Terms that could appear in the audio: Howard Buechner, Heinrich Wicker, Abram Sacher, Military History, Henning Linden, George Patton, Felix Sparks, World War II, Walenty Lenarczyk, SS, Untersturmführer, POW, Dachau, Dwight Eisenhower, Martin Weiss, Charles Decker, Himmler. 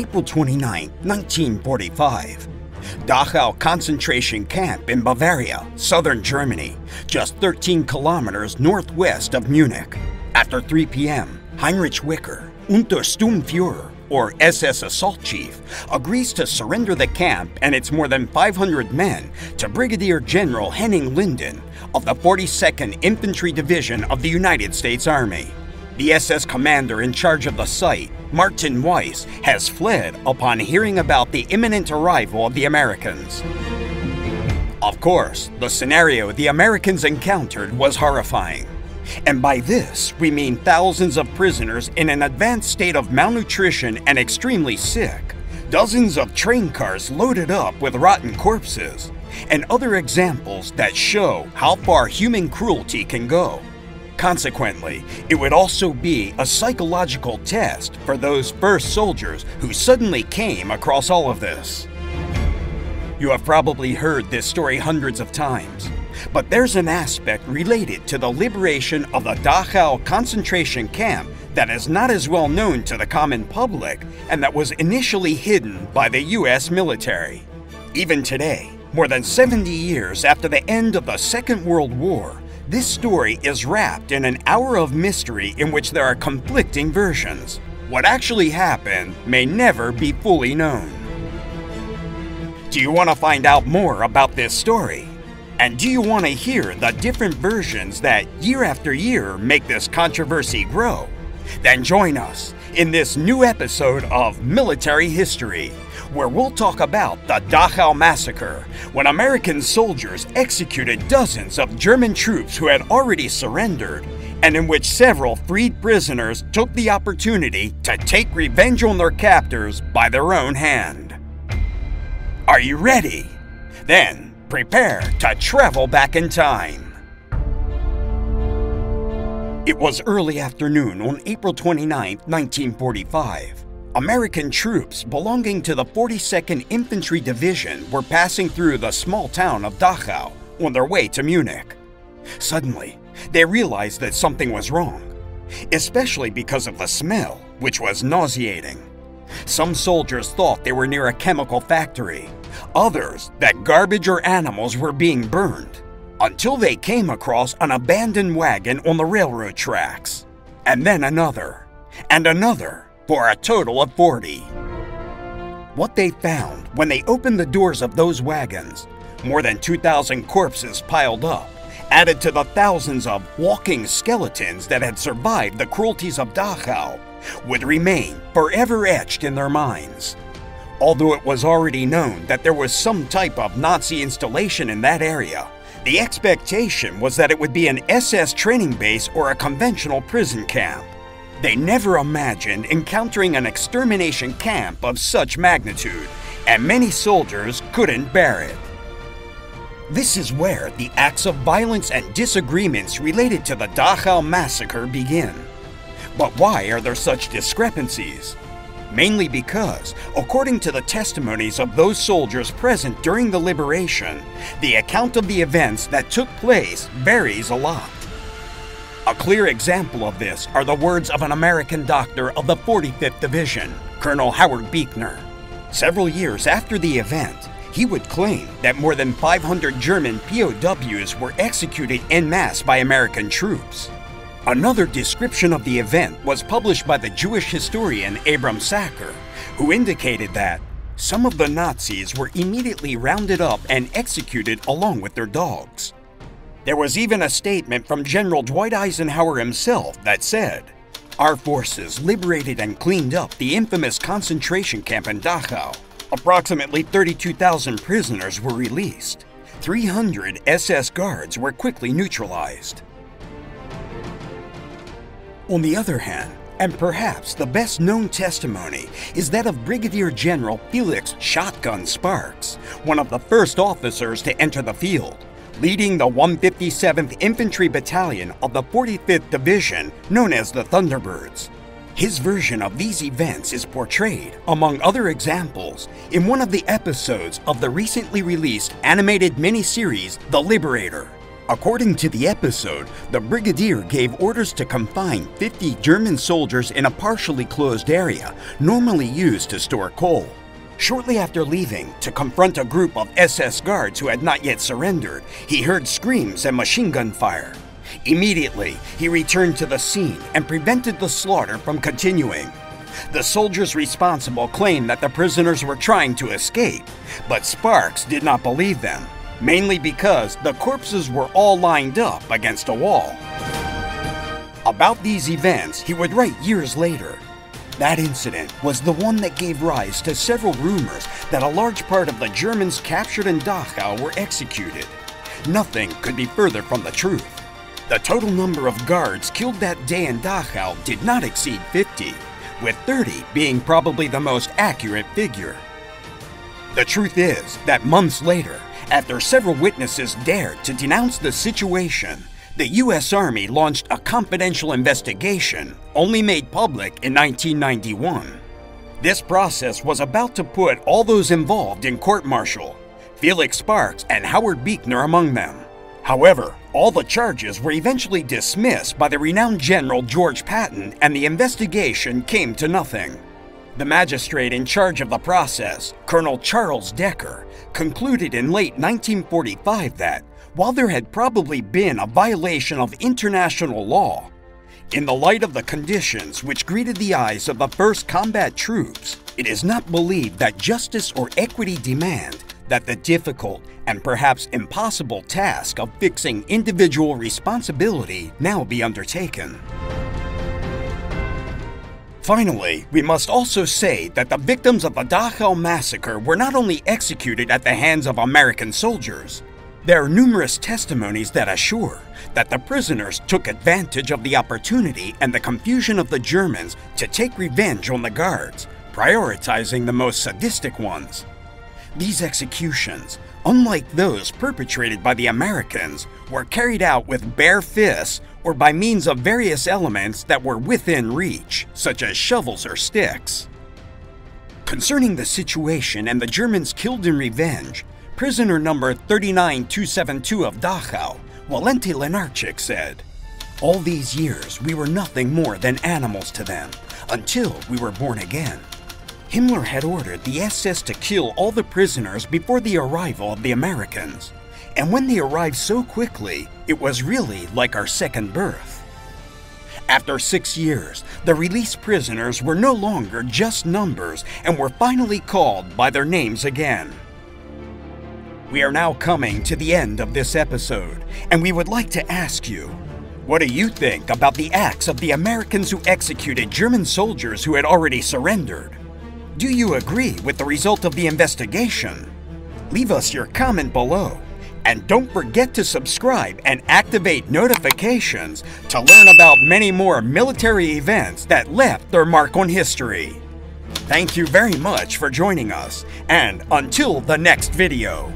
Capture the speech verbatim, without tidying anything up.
April twenty-ninth, nineteen forty-five. Dachau concentration camp in Bavaria, southern Germany, just thirteen kilometers northwest of Munich. After three p m, Heinrich Wicker, Untersturmführer, or S S assault chief, agrees to surrender the camp and its more than five hundred men to Brigadier General Henning Linden of the forty-second Infantry Division of the United States Army. The S S commander in charge of the site, Martin Weiss, has fled upon hearing about the imminent arrival of the Americans. Of course, the scenario the Americans encountered was horrifying. And by this, we mean thousands of prisoners in an advanced state of malnutrition and extremely sick, dozens of train cars loaded up with rotten corpses, and other examples that show how far human cruelty can go. Consequently, it would also be a psychological test for those first soldiers who suddenly came across all of this. You have probably heard this story hundreds of times, but there's an aspect related to the liberation of the Dachau concentration camp that is not as well known to the common public and that was initially hidden by the U S military. Even today, more than seventy years after the end of the Second World War, this story is wrapped in an hour of mystery in which there are conflicting versions. What actually happened may never be fully known. Do you want to find out more about this story? And do you want to hear the different versions that year after year make this controversy grow? Then join us in this new episode of Military History, where we'll talk about the Dachau Massacre, when American soldiers executed dozens of German troops who had already surrendered, and in which several freed prisoners took the opportunity to take revenge on their captors by their own hand. Are you ready? Then prepare to travel back in time. It was early afternoon on April twenty-ninth, nineteen forty-five. American troops belonging to the forty-second Infantry Division were passing through the small town of Dachau on their way to Munich. Suddenly, they realized that something was wrong, especially because of the smell, which was nauseating. Some soldiers thought they were near a chemical factory, others that garbage or animals were being burned, until they came across an abandoned wagon on the railroad tracks, and then another, and another, for a total of forty. What they found when they opened the doors of those wagons, more than two thousand corpses piled up, added to the thousands of walking skeletons that had survived the cruelties of Dachau, would remain forever etched in their minds. Although it was already known that there was some type of Nazi installation in that area, the expectation was that it would be an S S training base or a conventional prison camp. They never imagined encountering an extermination camp of such magnitude, and many soldiers couldn't bear it. This is where the acts of violence and disagreements related to the Dachau massacre begin. But why are there such discrepancies? Mainly because, according to the testimonies of those soldiers present during the liberation, the account of the events that took place varies a lot. A clear example of this are the words of an American doctor of the forty-fifth Division, Colonel Howard Buechner. Several years after the event, he would claim that more than five hundred German P O Ws were executed en masse by American troops. Another description of the event was published by the Jewish historian Abram Sacher, who indicated that some of the Nazis were immediately rounded up and executed along with their dogs. There was even a statement from General Dwight Eisenhower himself that said, "Our forces liberated and cleaned up the infamous concentration camp in Dachau. Approximately thirty-two thousand prisoners were released. three hundred S S guards were quickly neutralized." On the other hand, and perhaps the best known testimony, is that of Brigadier General Felix "Shotgun" Sparks, one of the first officers to enter the field, leading the one hundred fifty-seventh Infantry Battalion of the forty-fifth Division, known as the Thunderbirds. His version of these events is portrayed, among other examples, in one of the episodes of the recently released animated miniseries The Liberator, According to the episode, the brigadier gave orders to confine fifty German soldiers in a partially closed area, normally used to store coal. Shortly after leaving, to confront a group of S S guards who had not yet surrendered, he heard screams and machine gun fire. Immediately, he returned to the scene and prevented the slaughter from continuing. The soldiers responsible claimed that the prisoners were trying to escape, but Sparks did not believe them, mainly because the corpses were all lined up against a wall. About these events, he would write years later. That incident was the one that gave rise to several rumors that a large part of the Germans captured in Dachau were executed. Nothing could be further from the truth. The total number of guards killed that day in Dachau did not exceed fifty, with thirty being probably the most accurate figure. The truth is that months later, after several witnesses dared to denounce the situation, the U S Army launched a confidential investigation, only made public in nineteen ninety-one. This process was about to put all those involved in court-martial, Felix Sparks and Howard Buechner among them. However, all the charges were eventually dismissed by the renowned General George Patton, and the investigation came to nothing. The magistrate in charge of the process, Colonel Charles Decker, concluded in late nineteen forty-five that, while there had probably been a violation of international law, in the light of the conditions which greeted the eyes of the first combat troops, it is not believed that justice or equity demand that the difficult and perhaps impossible task of fixing individual responsibility now be undertaken. Finally, we must also say that the victims of the Dachau massacre were not only executed at the hands of American soldiers. There are numerous testimonies that assure that the prisoners took advantage of the opportunity and the confusion of the Germans to take revenge on the guards, prioritizing the most sadistic ones. These executions, unlike those perpetrated by the Americans, were carried out with bare fists or by means of various elements that were within reach, such as shovels or sticks. Concerning the situation and the Germans killed in revenge, prisoner number thirty-nine two seventy-two of Dachau, Walenty Lenarczyk, said, "All these years we were nothing more than animals to them, until we were born again." Himmler had ordered the S S to kill all the prisoners before the arrival of the Americans, and when they arrived so quickly, it was really like our second birth. After six years, the released prisoners were no longer just numbers and were finally called by their names again. We are now coming to the end of this episode, and we would like to ask you, what do you think about the acts of the Americans who executed German soldiers who had already surrendered? Do you agree with the result of the investigation? Leave us your comment below, and don't forget to subscribe and activate notifications to learn about many more military events that left their mark on history. Thank you very much for joining us, and until the next video.